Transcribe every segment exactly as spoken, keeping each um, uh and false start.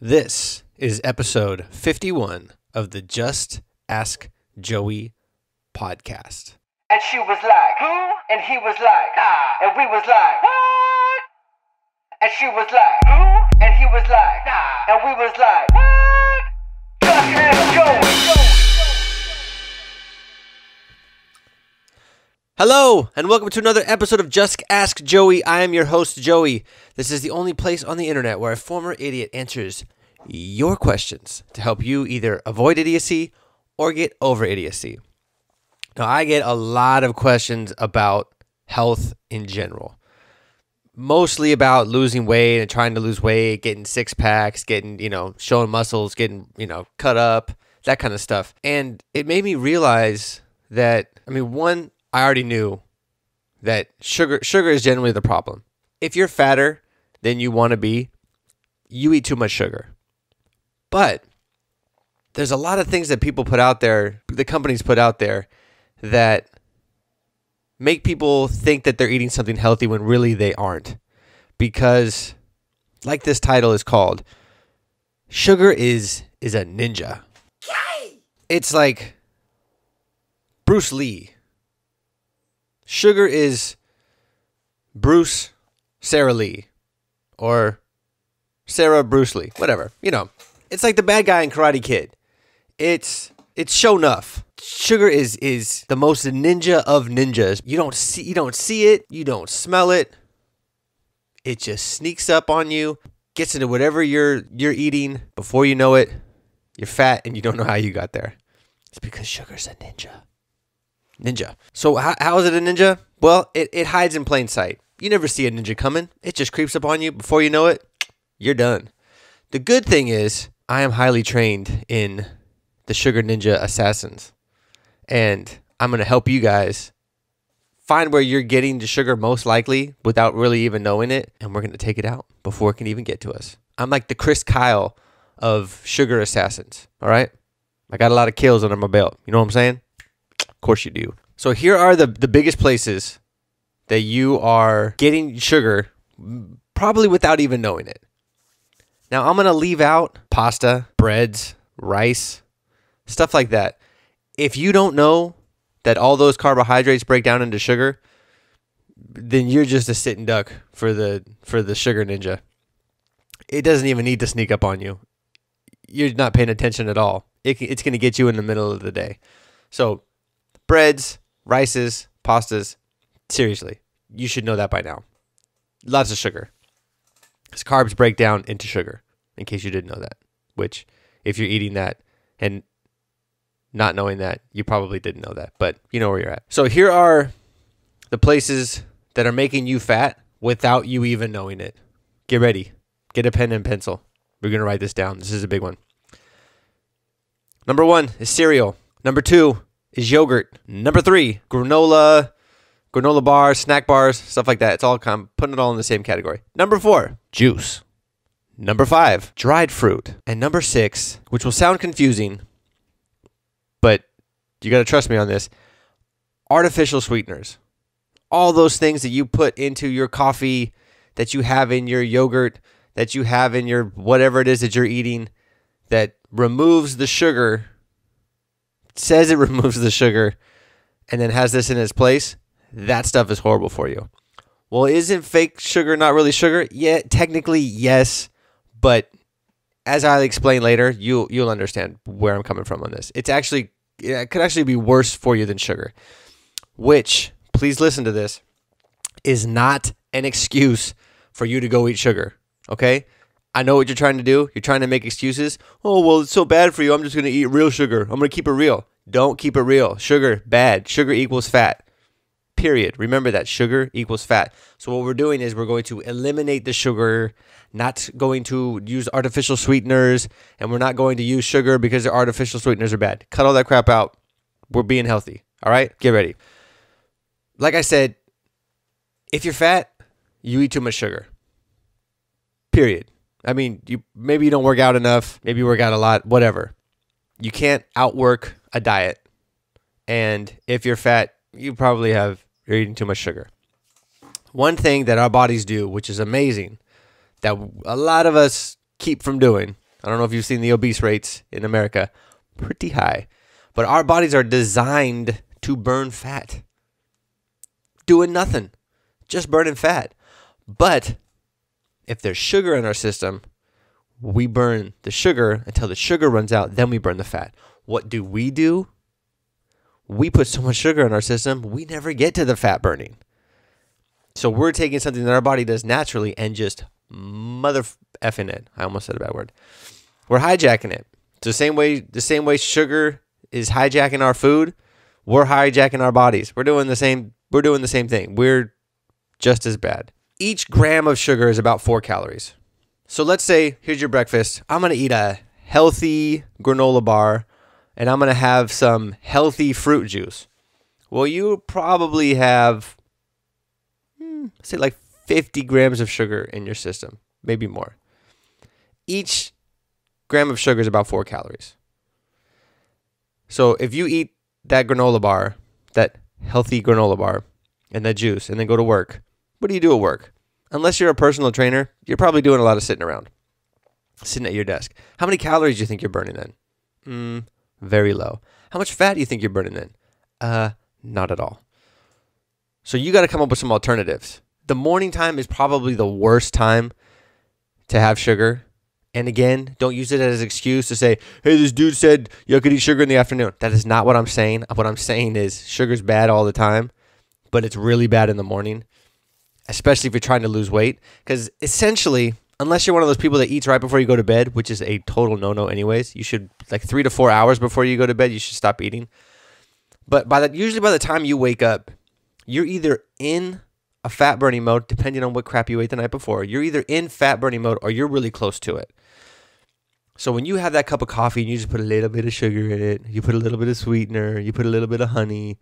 This is episode fifty-one of the Just Ask Joey podcast. And she was like, hmm? And he was like, ah. And we was like, what? And she was like, hmm? And he was like, ah. And we was like, what? Just Ask Joey. Hello, and welcome to another episode of Just Ask Joey. I am your host, Joey. This is the only place on the internet where a former idiot answers your questions to help you either avoid idiocy or get over idiocy. Now, I get a lot of questions about health in general. Mostly about losing weight and trying to lose weight, getting six packs, getting, you know, showing muscles, getting, you know, cut up, that kind of stuff. And it made me realize that, I mean, one... I already knew that sugar sugar is generally the problem. If you're fatter than you want to be, you eat too much sugar. But there's a lot of things that people put out there, the companies put out there, that make people think that they're eating something healthy when really they aren't. Because, like this title is called, Sugar is is a Ninja. Yay! It's like Bruce Lee. Sugar is Bruce Sarah Lee or Sarah Bruce Lee, whatever. You know, it's like the bad guy in Karate Kid. It's it's Sho'Nuff. Sugar is is the most ninja of ninjas. You don't see you don't see it, you don't smell it. It just sneaks up on you, gets into whatever you're you're eating. Before you know it, you're fat and you don't know how you got there. It's because sugar's a ninja. Ninja. So how, how is it a ninja? Well, it, it hides in plain sight. You never see a ninja coming. It just creeps up on you. Before you know it, you're done. The good thing is I am highly trained in the Sugar Ninja Assassins. And I'm going to help you guys find where you're getting the sugar most likely without really even knowing it. And we're going to take it out before it can even get to us. I'm like the Chris Kyle of Sugar Assassins. All right? I got a lot of kills under my belt. You know what I'm saying? Course you do. So here are the, the biggest places that you are getting sugar probably without even knowing it. Now I'm going to leave out pasta, breads, rice, stuff like that. If you don't know that all those carbohydrates break down into sugar, then you're just a sitting duck for the for the sugar ninja. It doesn't even need to sneak up on you. You're not paying attention at all. It, it's going to get you in the middle of the day. So breads, rices, pastas, seriously, you should know that by now. Lots of sugar. Because carbs break down into sugar, in case you didn't know that. Which, if you're eating that and not knowing that, you probably didn't know that. But you know where you're at. So here are the places that are making you fat without you even knowing it. Get ready. Get a pen and pencil. We're going to write this down. This is a big one. Number one is cereal. Number two is yogurt. Number three, granola, granola bars, snack bars, stuff like that. It's all kind of putting it all in the same category. Number four, juice. Number five, dried fruit. And number six, which will sound confusing, but you got to trust me on this, artificial sweeteners. All those things that you put into your coffee, that you have in your yogurt, that you have in your whatever it is that you're eating, that removes the sugar, says it removes the sugar, and then has this in its place, that stuff is horrible for you. Well, isn't fake sugar not really sugar? Yeah, technically, yes. But as I'll explain later, you, you'll understand where I'm coming from on this. It's actually, it could actually be worse for you than sugar, which, please listen to this, is not an excuse for you to go eat sugar, okay? I know what you're trying to do. You're trying to make excuses. Oh, well, it's so bad for you. I'm just going to eat real sugar. I'm going to keep it real. Don't keep it real. Sugar, bad. Sugar equals fat. Period. Remember that. Sugar equals fat. So what we're doing is we're going to eliminate the sugar, not going to use artificial sweeteners, and we're not going to use sugar because the artificial sweeteners are bad. Cut all that crap out. We're being healthy. All right? Get ready. Like I said, if you're fat, you eat too much sugar. Period. I mean, you maybe you don't work out enough. Maybe you work out a lot, whatever. You can't outwork a diet. And if you're fat, you probably have, you're eating too much sugar. One thing that our bodies do, which is amazing, that a lot of us keep from doing, I don't know if you've seen the obese rates in America. Pretty high. But our bodies are designed to burn fat. Doing nothing. Just burning fat. But if there's sugar in our system, we burn the sugar until the sugar runs out. Then we burn the fat. What do we do? We put so much sugar in our system, we never get to the fat burning. So we're taking something that our body does naturally and just mother effing it. I almost said a bad word. We're hijacking it. It's the same way, the same way sugar is hijacking our food, we're hijacking our bodies. We're doing the same, we're doing the same thing. We're just as bad. Each gram of sugar is about four calories. So let's say, here's your breakfast. I'm going to eat a healthy granola bar and I'm going to have some healthy fruit juice. Well, you probably have, hmm, say like fifty grams of sugar in your system, maybe more. Each gram of sugar is about four calories. So if you eat that granola bar, that healthy granola bar, and that juice, and then go to work, what do you do at work? Unless you're a personal trainer, you're probably doing a lot of sitting around, sitting at your desk. How many calories do you think you're burning then? Mm, very low. How much fat do you think you're burning then? Uh, not at all. So you got to come up with some alternatives. The morning time is probably the worst time to have sugar. And again, don't use it as an excuse to say, hey, this dude said you could eat sugar in the afternoon. That is not what I'm saying. What I'm saying is sugar's bad all the time, but it's really bad in the morning, especially if you're trying to lose weight. Because essentially, unless you're one of those people that eats right before you go to bed, which is a total no-no anyways, you should, like three to four hours before you go to bed, you should stop eating. But by the, usually by the time you wake up, you're either in a fat burning mode, depending on what crap you ate the night before. You're either in fat burning mode or you're really close to it. So when you have that cup of coffee and you just put a little bit of sugar in it, you put a little bit of sweetener, you put a little bit of honey,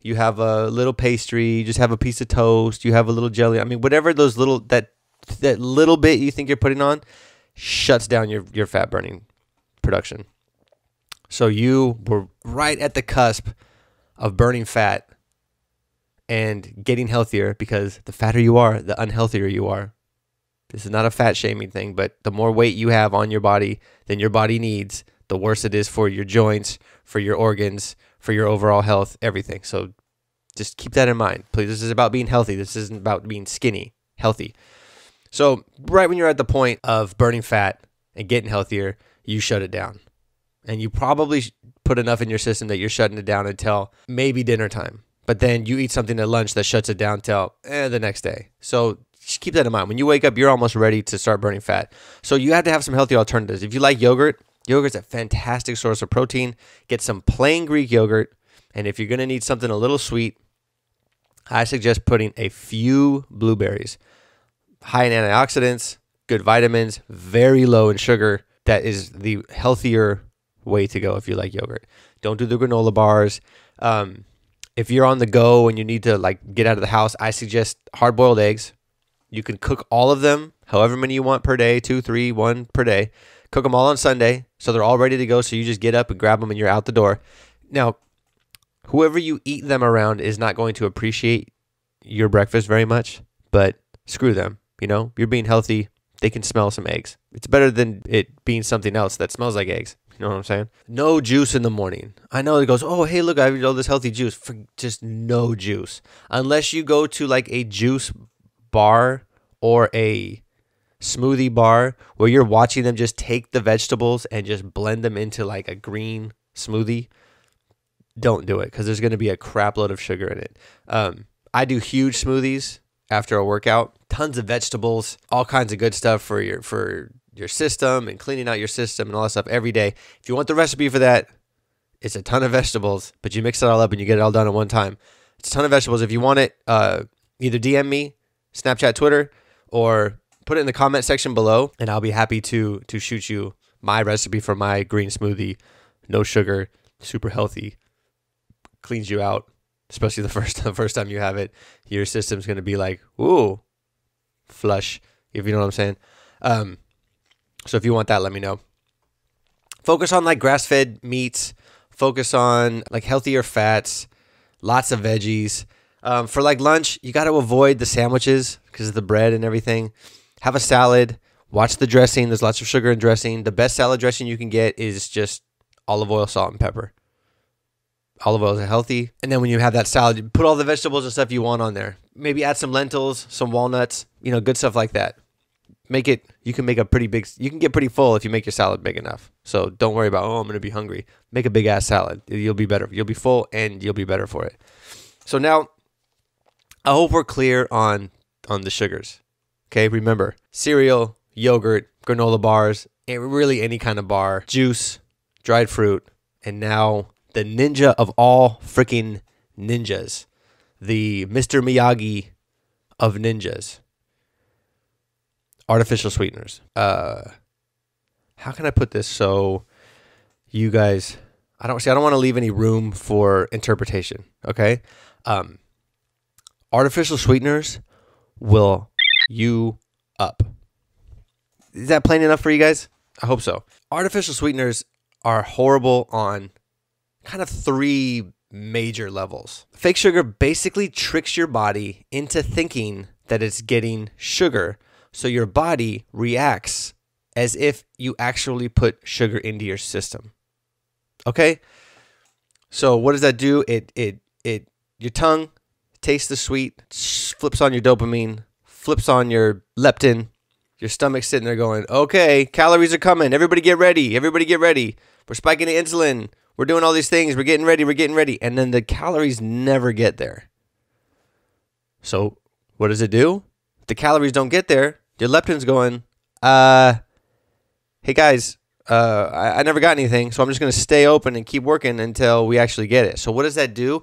you have a little pastry, you just have a piece of toast, you have a little jelly. I mean, whatever those little, that that little bit you think you're putting on shuts down your, your fat burning production. So you were right at the cusp of burning fat and getting healthier, because the fatter you are, the unhealthier you are. This is not a fat shaming thing, but the more weight you have on your body than your body needs, the worse it is for your joints, for your organs, for your overall health, everything. So just keep that in mind. Please, this is about being healthy. This isn't about being skinny, healthy. So right when you're at the point of burning fat and getting healthier, you shut it down. And you probably put enough in your system that you're shutting it down until maybe dinner time. But then you eat something at lunch that shuts it down till eh, the next day. So just keep that in mind. When you wake up, you're almost ready to start burning fat. So you have to have some healthy alternatives. If you like yogurt, yogurt's a fantastic source of protein. Get some plain Greek yogurt. And if you're going to need something a little sweet, I suggest putting a few blueberries. High in antioxidants, good vitamins, very low in sugar. That is the healthier way to go if you like yogurt. Don't do the granola bars. Um... If you're on the go and you need to like get out of the house, I suggest hard-boiled eggs. You can cook all of them, however many you want per day, two, three, one per day. Cook them all on Sunday so they're all ready to go, so you just get up and grab them and you're out the door. Now, whoever you eat them around is not going to appreciate your breakfast very much, but screw them. You know, you're being healthy. They can smell some eggs. It's better than it being something else that smells like eggs. You know what I'm saying? No juice in the morning. I know it goes, oh, hey, look, I have all this healthy juice. For just no juice. Unless you go to like a juice bar or a smoothie bar where you're watching them just take the vegetables and just blend them into like a green smoothie, don't do it, because there's going to be a crap load of sugar in it. Um, I do huge smoothies after a workout. Tons of vegetables, all kinds of good stuff for your for your system and cleaning out your system and all that stuff every day. If you want the recipe for that, it's a ton of vegetables, but you mix it all up and you get it all done at one time. It's a ton of vegetables. If you want it, uh, either D M me, Snapchat, Twitter, or put it in the comment section below, and I'll be happy to to shoot you my recipe for my green smoothie. No sugar, super healthy, cleans you out, especially the first, the first time you have it. Your system's going to be like, ooh, flush, if you know what I'm saying. Um, So if you want that, let me know. Focus on like grass-fed meats. Focus on like healthier fats, lots of veggies. Um, for like lunch, you got to avoid the sandwiches because of the bread and everything. Have a salad Watch the dressing. There's lots of sugar in dressing. The best salad dressing you can get is just olive oil, salt, and pepper. Olive oils are healthy. And then when you have that salad, you put all the vegetables and stuff you want on there. Maybe add some lentils, some walnuts, you know, good stuff like that. Make it, you can make a pretty big, you can get pretty full if you make your salad big enough. So don't worry about, oh, I'm going to be hungry. Make a big ass salad. You'll be better. You'll be full and you'll be better for it. So now, I hope we're clear on, on the sugars. Okay, remember, cereal, yogurt, granola bars, and really any kind of bar, juice, dried fruit, and now the ninja of all freaking ninjas, the Mister Miyagi of ninjas, artificial sweeteners. Uh, how can I put this so you guys? I don't see. I don't want to leave any room for interpretation. Okay, um, artificial sweeteners will you up. Is that plain enough for you guys? I hope so. Artificial sweeteners are horrible on kind of three major levels. Fake sugar basically tricks your body into thinking that it's getting sugar, so your body reacts as if you actually put sugar into your system. Okay? So what does that do? It it it your tongue tastes the sweet, flips on your dopamine, flips on your leptin. Your stomach's sitting there going, okay, calories are coming. Everybody get ready. Everybody get ready. We're spiking the insulin. We're doing all these things. We're getting ready. We're getting ready. And then the calories never get there. So what does it do? If the calories don't get there, your leptin's going, uh, hey, guys, uh, I, I never got anything, so I'm just going to stay open and keep working until we actually get it. So what does that do?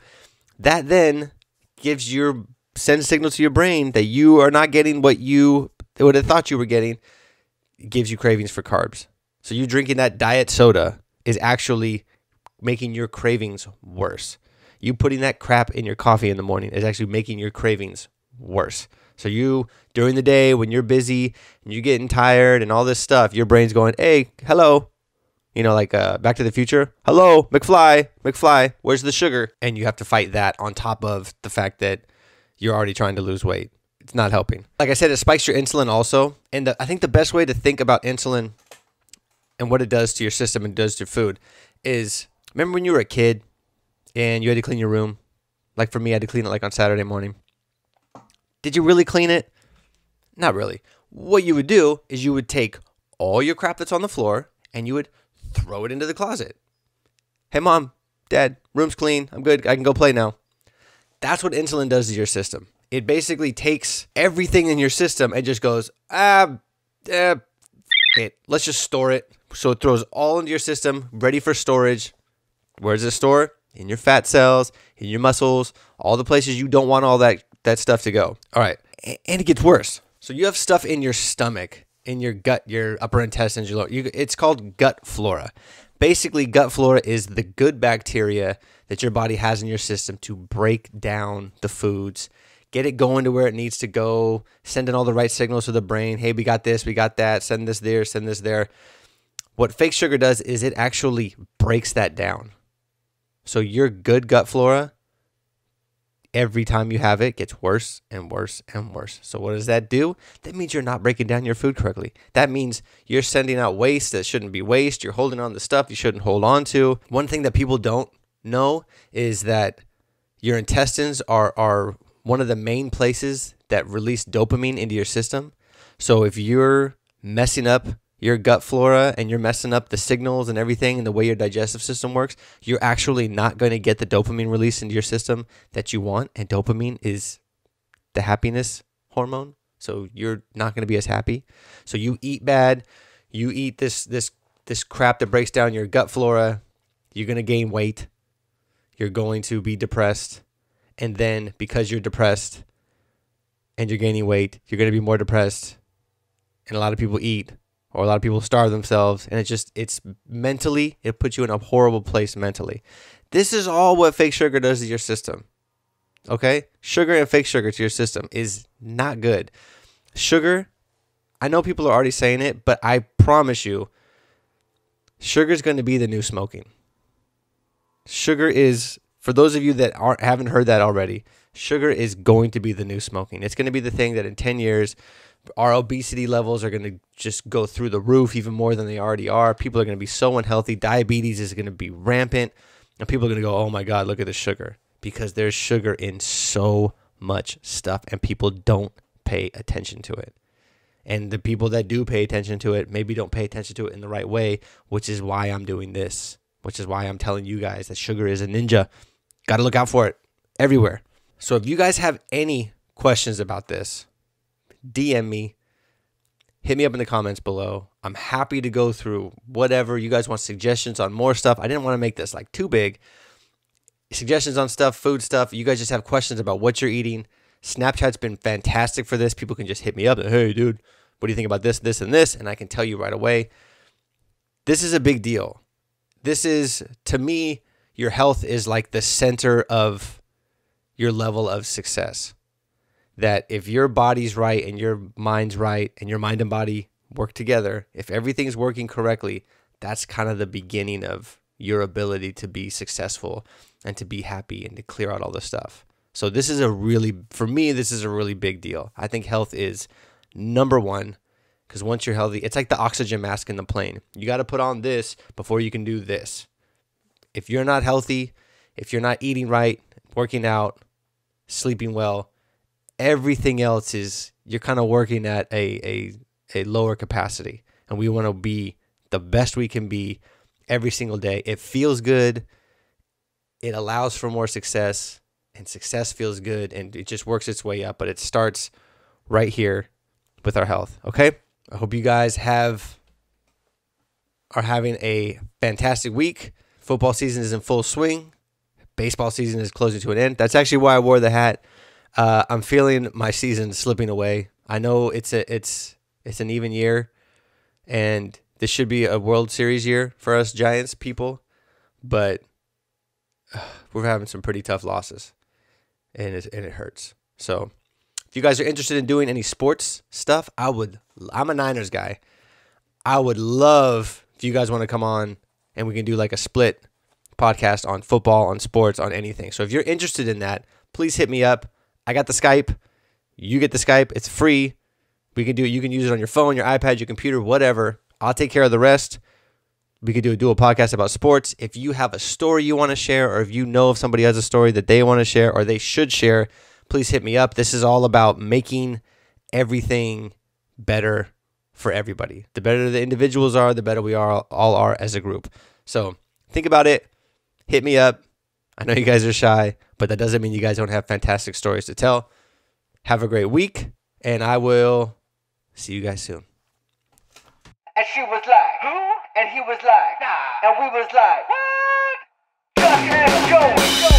That then gives your send signal to your brain that you are not getting what you would have thought you were getting. It gives you cravings for carbs. So you drinking that diet soda is actually making your cravings worse. You putting that crap in your coffee in the morning is actually making your cravings worse. So you, during the day when you're busy and you're getting tired and all this stuff, your brain's going, hey, hello. You know, like uh, Back to the Future. Hello, McFly, McFly, where's the sugar? And you have to fight that on top of the fact that you're already trying to lose weight. It's not helping. Like I said, it spikes your insulin also. And the, I think the best way to think about insulin and what it does to your system and does to food is, remember when you were a kid and you had to clean your room? Like for me, I had to clean it like on Saturday morning. Did you really clean it? Not really. What you would do is you would take all your crap that's on the floor and you would throw it into the closet. Hey, mom, dad, room's clean. I'm good. I can go play now. That's what insulin does to your system. It basically takes everything in your system and just goes, ah, eh, it. Let's just store it. So it throws all into your system, ready for storage. Where does it store? In your fat cells, in your muscles, all the places you don't want all that, that stuff to go. All right. And it gets worse. So you have stuff in your stomach, in your gut, your upper intestines, your lower. You, it's called gut flora. Basically, gut flora is the good bacteria that your body has in your system to break down the foods, get it going to where it needs to go, sending all the right signals to the brain. Hey, we got this, we got that, send this there, send this there. What fake sugar does is it actually breaks that down. So your good gut flora, every time you have it, gets worse and worse and worse. So what does that do? That means you're not breaking down your food correctly. That means you're sending out waste that shouldn't be waste. You're holding on to stuff you shouldn't hold on to. One thing that people don't know is that your intestines are, are one of the main places that release dopamine into your system. So if you're messing up your gut flora and you're messing up the signals and everything and the way your digestive system works, you're actually not going to get the dopamine release into your system that you want. And dopamine is the happiness hormone. So you're not going to be as happy. So you eat bad, you eat this, this, this crap that breaks down your gut flora, you're going to gain weight, you're going to be depressed. And then because you're depressed and you're gaining weight, you're going to be more depressed. And a lot of people eat, or a lot of people starve themselves, and it's just, it's mentally, it puts you in a horrible place mentally. This is all what fake sugar does to your system, okay? Sugar and fake sugar to your system is not good. Sugar, I know people are already saying it, but I promise you, sugar is going to be the new smoking. Sugar is, for those of you that aren't, haven't heard that already, sugar is going to be the new smoking. It's going to be the thing that in ten years... our obesity levels are going to just go through the roof even more than they already are. People are going to be so unhealthy. Diabetes is going to be rampant. And people are going to go, oh my God, look at the sugar. Because there's sugar in so much stuff and people don't pay attention to it. And the people that do pay attention to it maybe don't pay attention to it in the right way, which is why I'm doing this, which is why I'm telling you guys that sugar is a ninja. Got to look out for it everywhere. So if you guys have any questions about this, D M me, hit me up in the comments below. I'm happy to go through whatever. You guys want suggestions on more stuff. I didn't want to make this like too big. Suggestions on stuff, food stuff. You guys just have questions about what you're eating. Snapchat's been fantastic for this. People can just hit me up and, hey, dude, what do you think about this, this, and this? And I can tell you right away. This is a big deal. This is, to me, your health is like the center of your level of success. That if your body's right and your mind's right and your mind and body work together, if everything's working correctly, that's kind of the beginning of your ability to be successful and to be happy and to clear out all this stuff. So this is a really, for me, this is a really big deal. I think health is number one, because once you're healthy, it's like the oxygen mask in the plane. You got to put on this before you can do this. If you're not healthy, if you're not eating right, working out, sleeping well, everything else is, you're kind of working at a, a, a lower capacity. And we want to be the best we can be every single day. It feels good. It allows for more success. And success feels good, and it just works its way up. But it starts right here with our health, okay? I hope you guys have are having a fantastic week. Football season is in full swing. Baseball season is closing to an end. That's actually why I wore the hat. Uh, I'm feeling my season slipping away. I know it's a it's it's an even year, and this should be a World Series year for us Giants people, but uh, we're having some pretty tough losses. And it, and it hurts. So if you guys are interested in doing any sports stuff, I would, I'm a Niners guy. I would love if you guys want to come on and we can do like a split podcast on football, on sports, on anything. So if you're interested in that, please hit me up. I got the Skype. You get the Skype. It's free. We can do it. You can use it on your phone, your iPad, your computer, whatever. I'll take care of the rest. We could do a dual podcast about sports. If you have a story you want to share, or if you know if somebody has a story that they want to share or they should share, please hit me up. This is all about making everything better for everybody. The better the individuals are, the better we are, all are as a group. So think about it. Hit me up. I know you guys are shy, but that doesn't mean you guys don't have fantastic stories to tell. Have a great week, and I will see you guys soon. And she was like, who? And he was like, nah. And we was like, what? Just ask Joey.